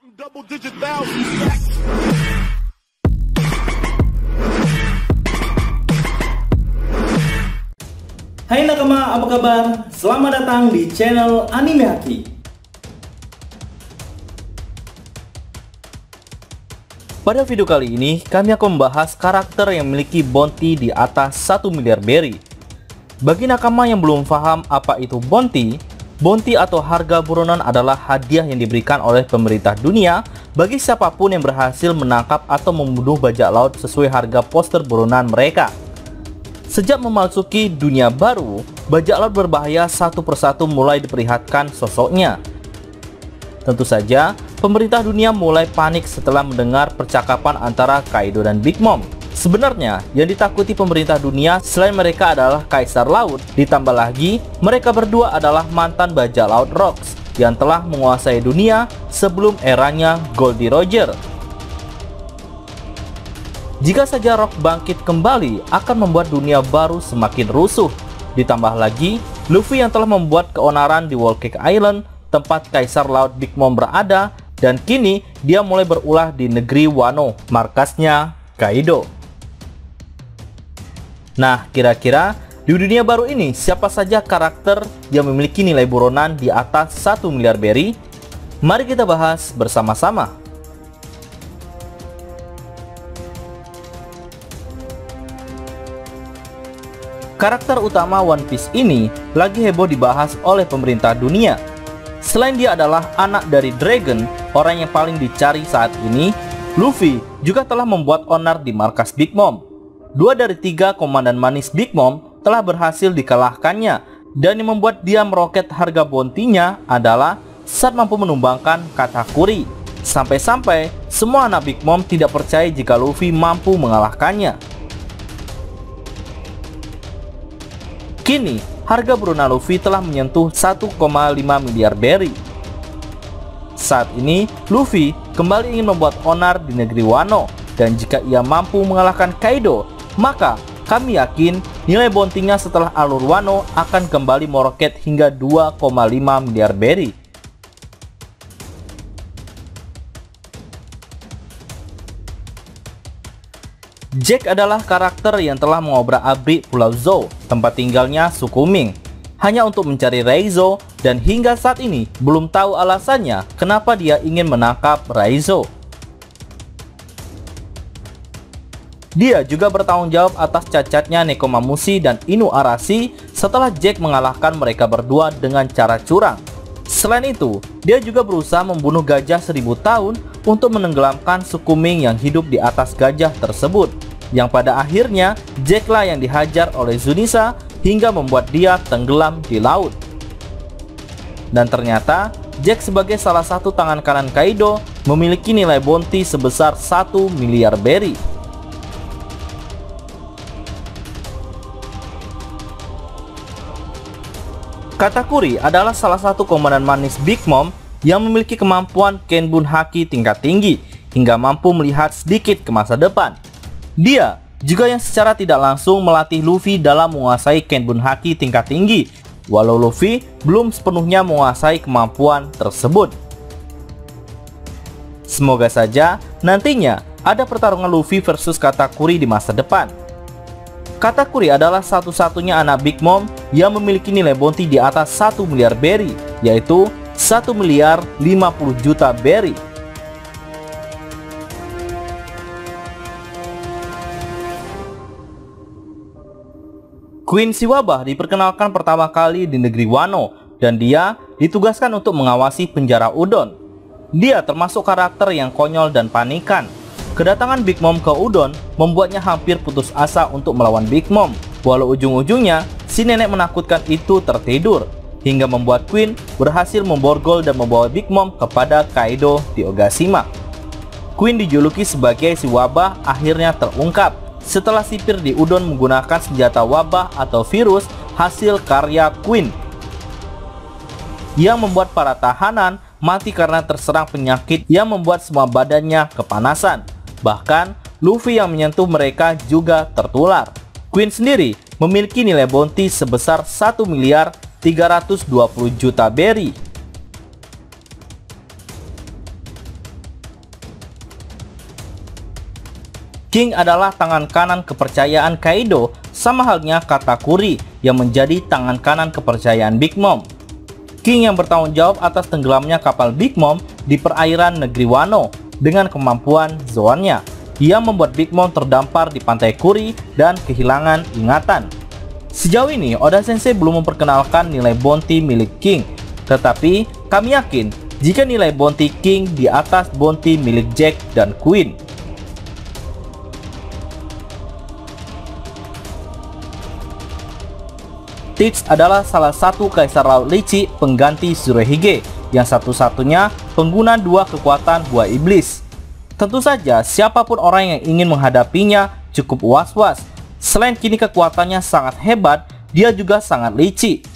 Hai nakama, apa kabar? Selamat datang di channel Anime Haki. Pada video kali ini, kami akan membahas karakter yang memiliki bounty di atas 1 miliar berry. Bagi nakama yang belum paham apa itu bounty, bounty atau harga buronan adalah hadiah yang diberikan oleh pemerintah dunia bagi siapapun yang berhasil menangkap atau membunuh bajak laut sesuai harga poster buronan mereka. Sejak memasuki dunia baru, bajak laut berbahaya satu persatu mulai diperlihatkan sosoknya. Tentu saja, pemerintah dunia mulai panik setelah mendengar percakapan antara Kaido dan Big Mom. Sebenarnya, yang ditakuti pemerintah dunia selain mereka adalah Kaisar Laut. Ditambah lagi, mereka berdua adalah mantan bajak laut Rocks yang telah menguasai dunia sebelum eranya Goldie Roger. Jika saja Rocks bangkit kembali, akan membuat dunia baru semakin rusuh. Ditambah lagi, Luffy yang telah membuat keonaran di Whole Cake Island, tempat Kaisar Laut Big Mom berada, dan kini dia mulai berulah di negeri Wano, markasnya Kaido. Nah, kira-kira di dunia baru ini siapa saja karakter yang memiliki nilai buronan di atas 1 miliar berry? Mari kita bahas bersama-sama. Karakter utama One Piece ini lagi heboh dibahas oleh pemerintah dunia. Selain dia adalah anak dari Dragon, orang yang paling dicari saat ini, Luffy juga telah membuat onar di markas Big Mom. 2 dari 3 komandan manis Big Mom telah berhasil dikalahkannya, dan yang membuat dia meroket harga bounty-nya adalah saat mampu menumbangkan Katakuri. Sampai-sampai semua anak Big Mom tidak percaya jika Luffy mampu mengalahkannya. Kini harga buronan Luffy telah menyentuh 1,5 miliar berry. Saat ini Luffy kembali ingin membuat onar di negeri Wano, dan jika ia mampu mengalahkan Kaido, maka kami yakin nilai bounty-nya setelah alur Wano akan kembali meroket hingga 2,5 miliar berry. Jack adalah karakter yang telah mengobrak-abrik Pulau Zou, tempat tinggalnya Sukuming, hanya untuk mencari Raizo, dan hingga saat ini belum tahu alasannya kenapa dia ingin menangkap Raizo. Dia juga bertanggung jawab atas cacatnya Nekomamushi dan Inu Arashi setelah Jack mengalahkan mereka berdua dengan cara curang. Selain itu, dia juga berusaha membunuh gajah 1000 tahun untuk menenggelamkan Sukuming yang hidup di atas gajah tersebut, yang pada akhirnya Jacklah yang dihajar oleh Zunisa hingga membuat dia tenggelam di laut. Dan ternyata Jack sebagai salah satu tangan kanan Kaido memiliki nilai bounty sebesar 1 miliar berry. Katakuri adalah salah satu komandan manis Big Mom yang memiliki kemampuan Kenbun Haki tingkat tinggi hingga mampu melihat sedikit ke masa depan. Dia juga yang secara tidak langsung melatih Luffy dalam menguasai Kenbun Haki tingkat tinggi, walau Luffy belum sepenuhnya menguasai kemampuan tersebut. Semoga saja nantinya ada pertarungan Luffy versus Katakuri di masa depan. Katakuri adalah satu-satunya anak Big Mom yang memiliki nilai bounty di atas 1 miliar berry, yaitu 1 miliar 50 juta berry. Queen Siwabah diperkenalkan pertama kali di negeri Wano, dan dia ditugaskan untuk mengawasi penjara Udon. Dia termasuk karakter yang konyol dan panikan. Kedatangan Big Mom ke Udon membuatnya hampir putus asa untuk melawan Big Mom, walau ujung-ujungnya si nenek menakutkan itu tertidur, hingga membuat Queen berhasil memborgol dan membawa Big Mom kepada Kaido di Onigashima. Queen dijuluki sebagai si wabah akhirnya terungkap setelah sipir di Udon menggunakan senjata wabah atau virus hasil karya Queen, yang membuat para tahanan mati karena terserang penyakit yang membuat semua badannya kepanasan. Bahkan Luffy yang menyentuh mereka juga tertular. Queen sendiri memiliki nilai bounty sebesar 1 miliar 320 juta berry. King adalah tangan kanan kepercayaan Kaido, sama halnya Katakuri yang menjadi tangan kanan kepercayaan Big Mom. King yang bertanggung jawab atas tenggelamnya kapal Big Mom di perairan negeri Wano dengan kemampuan Zoannya yang membuat Big Mom terdampar di pantai Kuri dan kehilangan ingatan. Sejauh ini Oda Sensei belum memperkenalkan nilai bounty milik King, tetapi kami yakin jika nilai bounty King di atas bounty milik Jack dan Queen. Teach adalah salah satu kaisar laut licik pengganti Shirohige yang satu-satunya pengguna dua kekuatan buah iblis. Tentu saja siapapun orang yang ingin menghadapinya cukup was-was. Selain kini kekuatannya sangat hebat, dia juga sangat licik.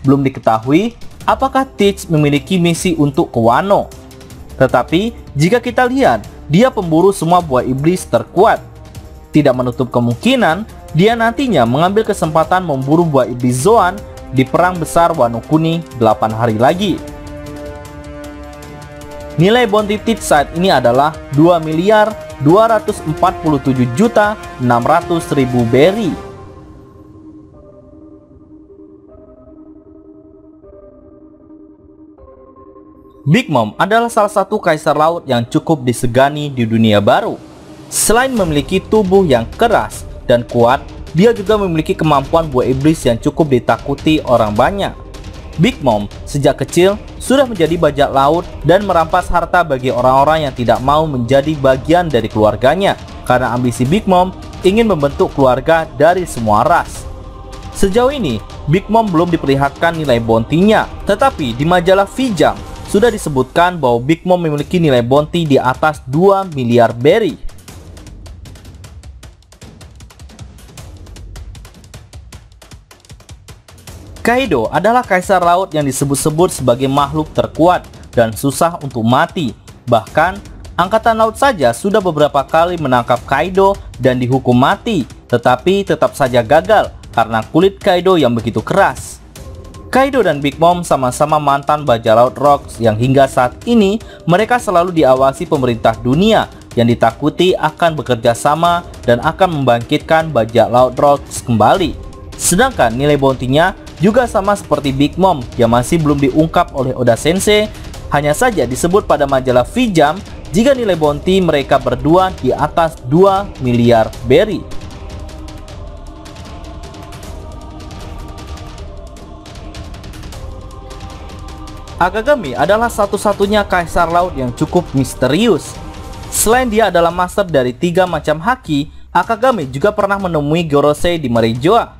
Belum diketahui apakah Teach memiliki misi untuk ke Wano. Tetapi jika kita lihat, dia pemburu semua buah iblis terkuat. Tidak menutup kemungkinan dia nantinya mengambil kesempatan memburu buah iblis Zoan di perang besar Wano Kuni 8 hari lagi. Nilai bounty Teach saat ini adalah 2.247.600.000 berry. Big Mom adalah salah satu kaisar laut yang cukup disegani di dunia baru. Selain memiliki tubuh yang keras dan kuat, dia juga memiliki kemampuan buah iblis yang cukup ditakuti orang banyak. Big Mom sejak kecil sudah menjadi bajak laut dan merampas harta bagi orang-orang yang tidak mau menjadi bagian dari keluarganya, karena ambisi Big Mom ingin membentuk keluarga dari semua ras. Sejauh ini Big Mom belum diperlihatkan nilai bounty-nya, tetapi di majalah Fijang sudah disebutkan bahwa Big Mom memiliki nilai bounty di atas 2 miliar berry. Kaido adalah kaisar laut yang disebut-sebut sebagai makhluk terkuat dan susah untuk mati. Bahkan, angkatan laut saja sudah beberapa kali menangkap Kaido dan dihukum mati, tetapi tetap saja gagal karena kulit Kaido yang begitu keras. Kaido dan Big Mom sama-sama mantan bajak laut Rocks yang hingga saat ini mereka selalu diawasi pemerintah dunia yang ditakuti akan bekerja sama dan akan membangkitkan bajak laut Rocks kembali. Sedangkan nilai bounty-nya juga sama seperti Big Mom yang masih belum diungkap oleh Oda Sensei, hanya saja disebut pada majalah Fijang jika nilai bounty mereka berdua di atas 2 miliar berry. Akagami adalah satu-satunya kaisar laut yang cukup misterius. Selain dia adalah master dari 3 macam haki, Akagami juga pernah menemui Gorosei di Marijoa.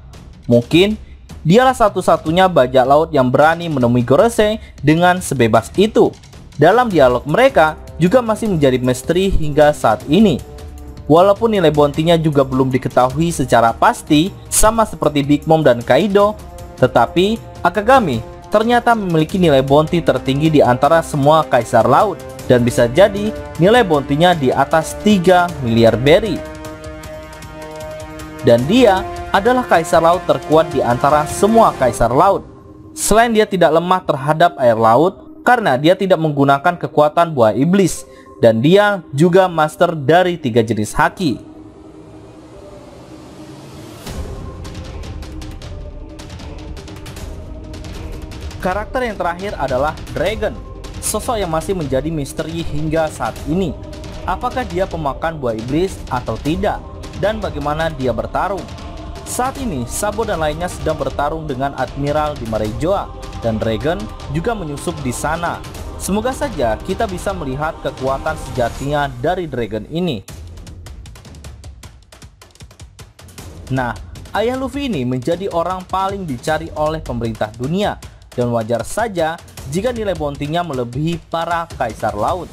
Mungkin dialah satu-satunya bajak laut yang berani menemui Gorosei dengan sebebas itu. Dalam dialog mereka juga masih menjadi misteri hingga saat ini. Walaupun nilai bounty-nya juga belum diketahui secara pasti, sama seperti Big Mom dan Kaido, tetapi Akagami ternyata memiliki nilai bounty tertinggi di antara semua kaisar laut, dan bisa jadi nilai bounty-nya di atas 3 miliar berry. Dan dia adalah kaisar laut terkuat di antara semua kaisar laut. Selain dia tidak lemah terhadap air laut karena dia tidak menggunakan kekuatan buah iblis, dan dia juga master dari 3 jenis haki. Karakter yang terakhir adalah Dragon, sosok yang masih menjadi misteri hingga saat ini. Apakah dia pemakan buah iblis atau tidak, dan bagaimana dia bertarung? Saat ini Sabo dan lainnya sedang bertarung dengan Admiral di Marijoa, dan Dragon juga menyusup di sana. Semoga saja kita bisa melihat kekuatan sejatinya dari Dragon ini. Nah, ayah Luffy ini menjadi orang paling dicari oleh pemerintah dunia, dan wajar saja jika nilai bounty-nya melebihi para kaisar laut.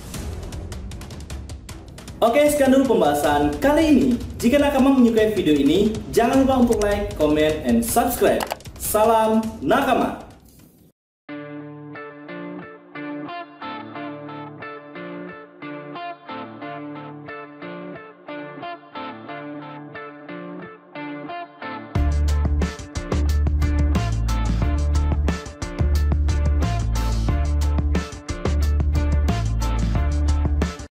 Oke, sekian dulu pembahasan kali ini. Jika Nakama menyukai video ini, jangan lupa untuk like, comment, and subscribe. Salam Nakama!